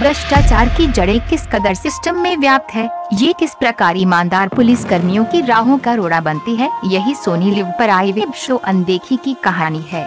भ्रष्टाचार की जड़ें किस कदर सिस्टम में व्याप्त है, ये किस प्रकार ईमानदार पुलिस कर्मियों की राहों का रोड़ा बनती है, यही सोनी लिव पर आई वेब शो अनदेखी की कहानी है।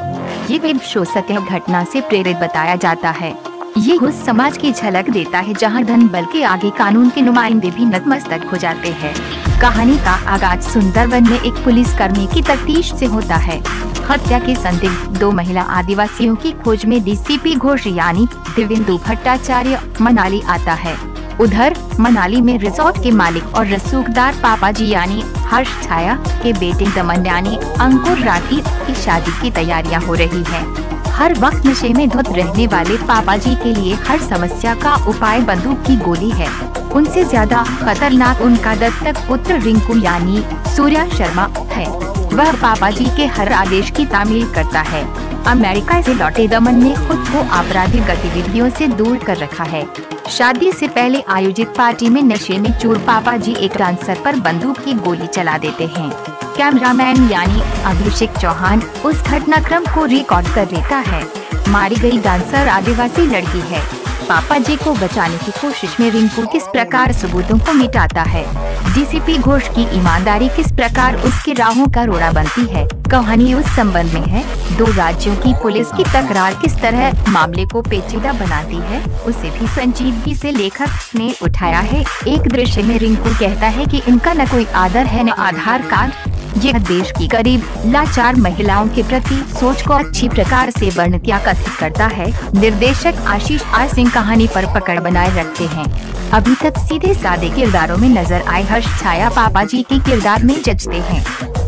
ये वेब शो सत्य घटना से प्रेरित बताया जाता है। ये उस समाज की झलक देता है जहां धन बल के आगे कानून के नुमाइंदे भी नतमस्तक हो जाते हैं। कहानी का आगाज सुंदरवन में एक पुलिस कर्मी की तफ्तीश से होता है। हत्या के संदिग्ध दो महिला आदिवासियों की खोज में डीसीपी घोष यानी दिव्येंदु भट्टाचार्य मनाली आता है। उधर मनाली में रिसोर्ट के मालिक और रसूखदार पापाजी यानी हर्ष छाया के बेटे दमन यानी अंकुर राठी की शादी की तैयारियां हो रही है। हर वक्त नशे में धुत रहने वाले पापाजी के लिए हर समस्या का उपाय बंदूक की गोली है। उनसे ज्यादा खतरनाक उनका दत्तक पुत्र रिंकू यानी सूर्या शर्मा है। वह पापाजी के हर आदेश की तामील करता है। अमेरिका से लौटे दमन ने खुद को आपराधिक गतिविधियों से दूर कर रखा है। शादी से पहले आयोजित पार्टी में नशे में चूर पापाजी एक डांसर पर बंदूक की गोली चला देते हैं। कैमरामैन यानी अभिषेक चौहान उस घटनाक्रम को रिकॉर्ड कर लेता है। मारी गई डांसर आदिवासी लड़की है। पापाजी को बचाने की कोशिश में रिंकू किस प्रकार सबूतों को मिटाता है, डीसीपी घोष की ईमानदारी किस प्रकार उसकी राहों का रोड़ा बनती है, कहानी उस संबंध में है। दो राज्यों की पुलिस की तकरार किस तरह मामले को पेचीदा बनाती है, उसे भी संजीदगी से लेखक ने उठाया है। एक दृश्य में रिंकू कहता है कि इनका न कोई आदर है न आधार कार्ड। यह देश की गरीब लाचार महिलाओं के प्रति सोच को अच्छी प्रकार से वर्णित या कथित करता है। निर्देशक आशीष आर्य सिंह कहानी पर पकड़ बनाए रखते हैं। अभी तक सीधे सादे किरदारों में नजर आए हर्ष छाया पापाजी के किरदार में जचते हैं।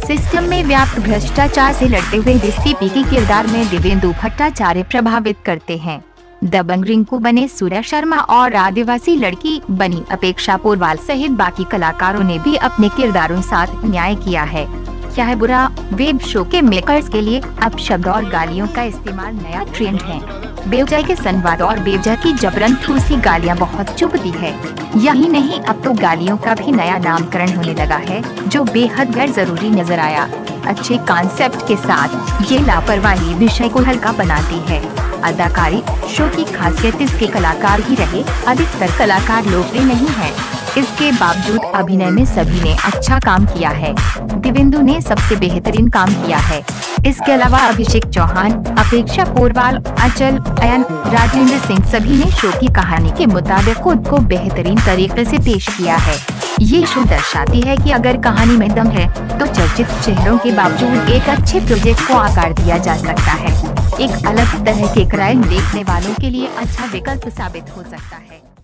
सिस्टम में व्याप्त भ्रष्टाचार से लड़ते हुए डीसीपी के किरदार में दिव्येंदु भट्टाचार्य प्रभावित करते हैं। दबंग रिंकू बने सूर्या शर्मा और आदिवासी लड़की बनी अपेक्षा पोरवाल सहित बाकी कलाकारों ने भी अपने किरदारों साथ न्याय किया है। क्या है बुरा वेब शो के मेकर्स के लिए अब शब्द और गालियों का इस्तेमाल नया ट्रेंड है। बेवजह के संवाद और बेवजह की जबरन ठूसी गालियां बहुत चुभती है। यही नहीं, अब तो गालियों का भी नया नामकरण होने लगा है, जो बेहद गैर जरूरी नजर आया। अच्छे कॉन्सेप्ट के साथ ये लापरवाही विषय को हल्का बनाती है। अदाकारी शो की खासियत इसके कलाकार ही रहे, अधिकतर कलाकार लोकप्रिय नहीं है। इसके बावजूद अभिनय में सभी ने अच्छा काम किया है। दिव्येंदु ने सबसे बेहतरीन काम किया है। इसके अलावा अभिषेक चौहान, अपेक्षा पोरवाल, अचल अयन, राजेंद्र सिंह सभी ने शो की कहानी के मुताबिक खुद को बेहतरीन तरीके से पेश किया है। ये शो दर्शाती है कि अगर कहानी में दम है तो चर्चित चेहरों के बावजूद एक अच्छे प्रोजेक्ट को आकार दिया जा सकता है। एक अलग तरह के क्राइम देखने वालों के लिए अच्छा विकल्प साबित हो सकता है।